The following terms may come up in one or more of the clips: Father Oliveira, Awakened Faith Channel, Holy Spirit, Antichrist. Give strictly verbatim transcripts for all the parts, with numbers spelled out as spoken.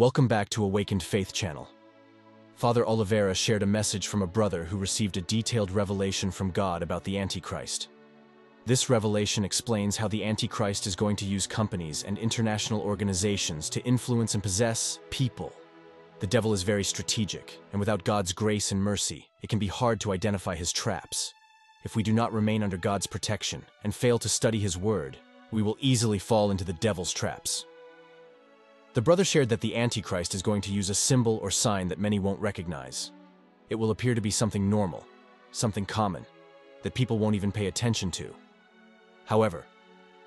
Welcome back to Awakened Faith Channel. Father Oliveira shared a message from a brother who received a detailed revelation from God about the Antichrist. This revelation explains how the Antichrist is going to use companies and international organizations to influence and possess people. The devil is very strategic, and without God's grace and mercy, it can be hard to identify his traps. If we do not remain under God's protection and fail to study his word, we will easily fall into the devil's traps. The brother shared that the Antichrist is going to use a symbol or sign that many won't recognize. It will appear to be something normal, something common, that people won't even pay attention to. However,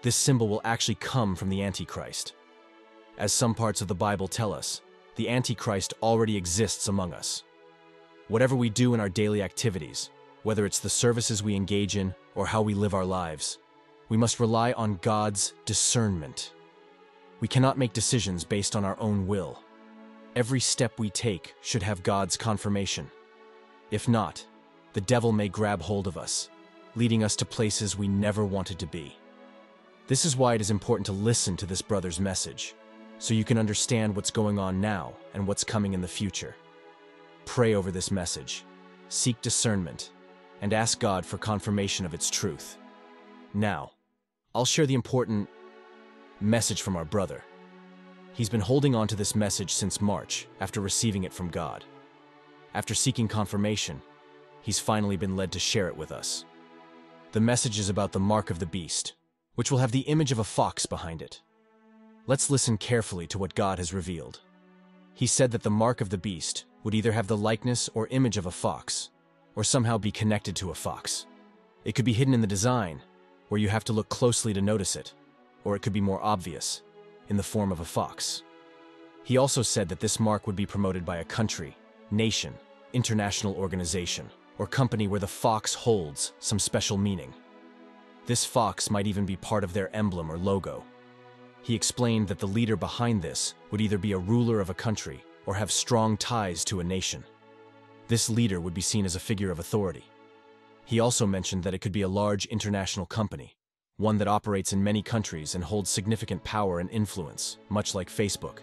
this symbol will actually come from the Antichrist. As some parts of the Bible tell us, the Antichrist already exists among us. Whatever we do in our daily activities, whether it's the services we engage in or how we live our lives, we must rely on God's discernment. We cannot make decisions based on our own will. Every step we take should have God's confirmation. If not, the devil may grab hold of us, leading us to places we never wanted to be. This is why it is important to listen to this brother's message, so you can understand what's going on now and what's coming in the future. Pray over this message, seek discernment, and ask God for confirmation of its truth. Now, I'll share the important message from our brother. He's been holding on to this message since March after receiving it from God. After seeking confirmation, he's finally been led to share it with us. The message is about the mark of the beast, which will have the image of a fox behind it. Let's listen carefully to what God has revealed. He said that the mark of the beast would either have the likeness or image of a fox, or somehow be connected to a fox. It could be hidden in the design, where you have to look closely to notice it, or it could be more obvious, in the form of a fox. He also said that this mark would be promoted by a country, nation, international organization, or company where the fox holds some special meaning. This fox might even be part of their emblem or logo. He explained that the leader behind this would either be a ruler of a country or have strong ties to a nation. This leader would be seen as a figure of authority. He also mentioned that it could be a large international company, one that operates in many countries and holds significant power and influence, much like Facebook.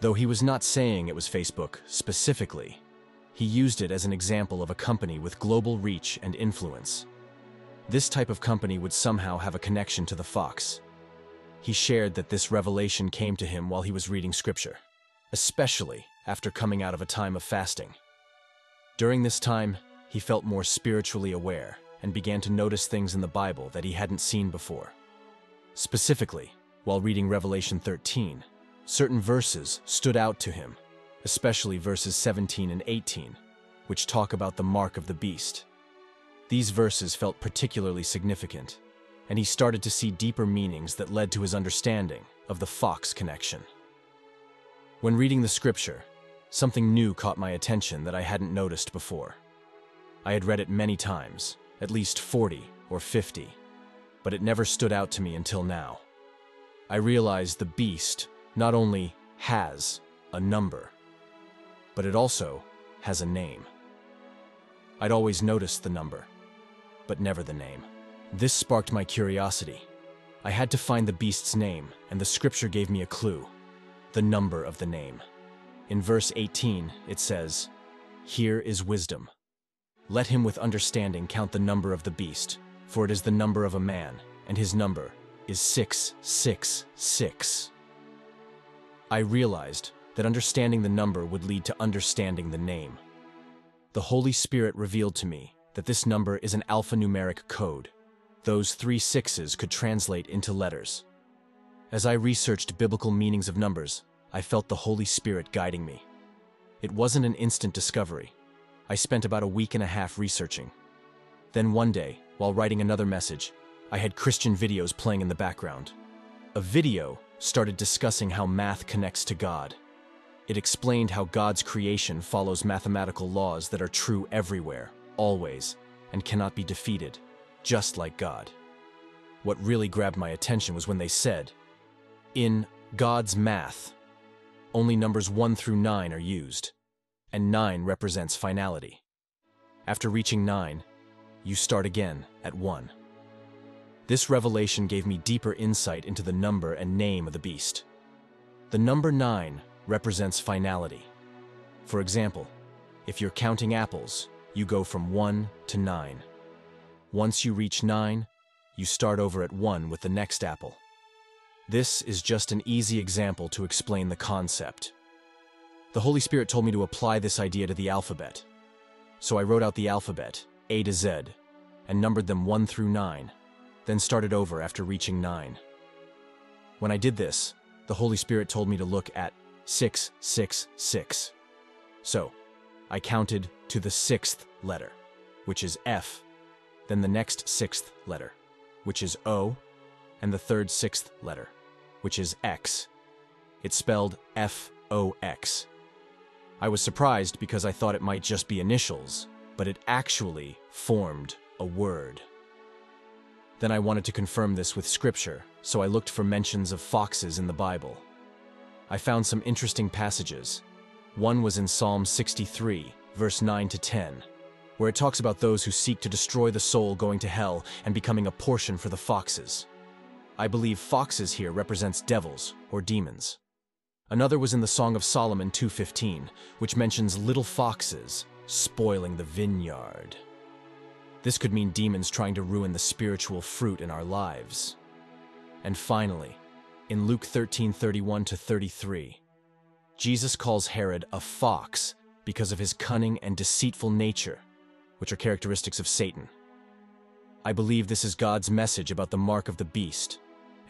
Though he was not saying it was Facebook specifically, he used it as an example of a company with global reach and influence. This type of company would somehow have a connection to the fox. He shared that this revelation came to him while he was reading scripture, especially after coming out of a time of fasting. During this time, he felt more spiritually aware and began to notice things in the Bible that he hadn't seen before. Specifically, while reading Revelation thirteen, certain verses stood out to him, especially verses seventeen and eighteen, which talk about the mark of the beast. These verses felt particularly significant, and he started to see deeper meanings that led to his understanding of the fox connection. When reading the scripture, something new caught my attention that I hadn't noticed before. I had read it many times, at least forty or fifty, but it never stood out to me until now. I realized the beast not only has a number, but it also has a name. I'd always noticed the number, but never the name. This sparked my curiosity. I had to find the beast's name, and the scripture gave me a clue: the number of the name. In verse eighteen, it says, "Here is wisdom. Let him with understanding count the number of the beast, for it is the number of a man, and his number is six six six. I realized that understanding the number would lead to understanding the name. The Holy Spirit revealed to me that this number is an alphanumeric code. Those three sixes could translate into letters. As I researched biblical meanings of numbers, I felt the Holy Spirit guiding me. It wasn't an instant discovery. I spent about a week and a half researching. Then one day, while writing another message, I had Christian videos playing in the background. A video started discussing how math connects to God. It explained how God's creation follows mathematical laws that are true everywhere, always, and cannot be defeated, just like God. What really grabbed my attention was when they said, "In God's math, only numbers one through nine are used, and nine represents finality. After reaching nine, you start again at one." This revelation gave me deeper insight into the number and name of the beast. The number nine represents finality. For example, if you're counting apples, you go from one to nine. Once you reach nine, you start over at one with the next apple. This is just an easy example to explain the concept. The Holy Spirit told me to apply this idea to the alphabet. So I wrote out the alphabet, A to Z, and numbered them one through nine, then started over after reaching nine. When I did this, the Holy Spirit told me to look at six, six, six. So, I counted to the sixth letter, which is F, then the next sixth letter, which is O, and the third sixth letter, which is X. It's spelled F O X. I was surprised because I thought it might just be initials, but it actually formed a word. Then I wanted to confirm this with scripture, so I looked for mentions of foxes in the Bible. I found some interesting passages. One was in Psalm sixty-three, verse nine to ten, where it talks about those who seek to destroy the soul going to hell and becoming a portion for the foxes. I believe foxes here represents devils or demons. Another was in the Song of Solomon two fifteen, which mentions little foxes spoiling the vineyard. This could mean demons trying to ruin the spiritual fruit in our lives. And finally, in Luke thirteen thirty-one to thirty-three, Jesus calls Herod a fox because of his cunning and deceitful nature, which are characteristics of Satan. I believe this is God's message about the mark of the beast,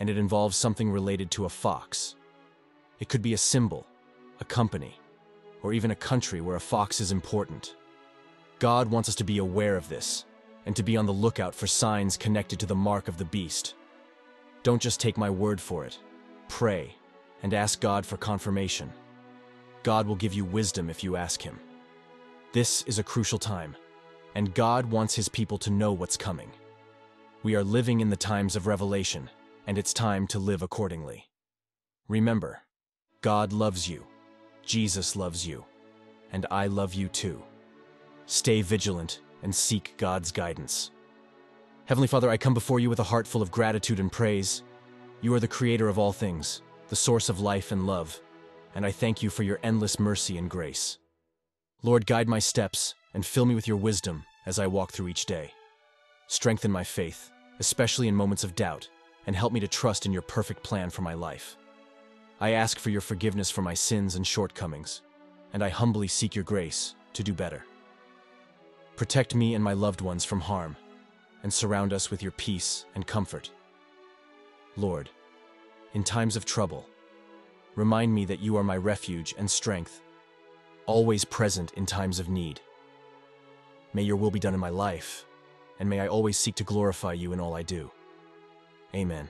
and it involves something related to a fox. It could be a symbol, a company, or even a country where a fox is important. God wants us to be aware of this and to be on the lookout for signs connected to the mark of the beast. Don't just take my word for it. Pray and ask God for confirmation. God will give you wisdom if you ask Him. This is a crucial time, and God wants His people to know what's coming. We are living in the times of revelation, and it's time to live accordingly. Remember, God loves you, Jesus loves you, and I love you too. Stay vigilant and seek God's guidance. Heavenly Father, I come before you with a heart full of gratitude and praise. You are the creator of all things, the source of life and love, and I thank you for your endless mercy and grace. Lord, guide my steps and fill me with your wisdom as I walk through each day. Strengthen my faith, especially in moments of doubt, and help me to trust in your perfect plan for my life. I ask for your forgiveness for my sins and shortcomings, and I humbly seek your grace to do better. Protect me and my loved ones from harm, and surround us with your peace and comfort. Lord, in times of trouble, remind me that you are my refuge and strength, always present in times of need. May your will be done in my life, and may I always seek to glorify you in all I do. Amen.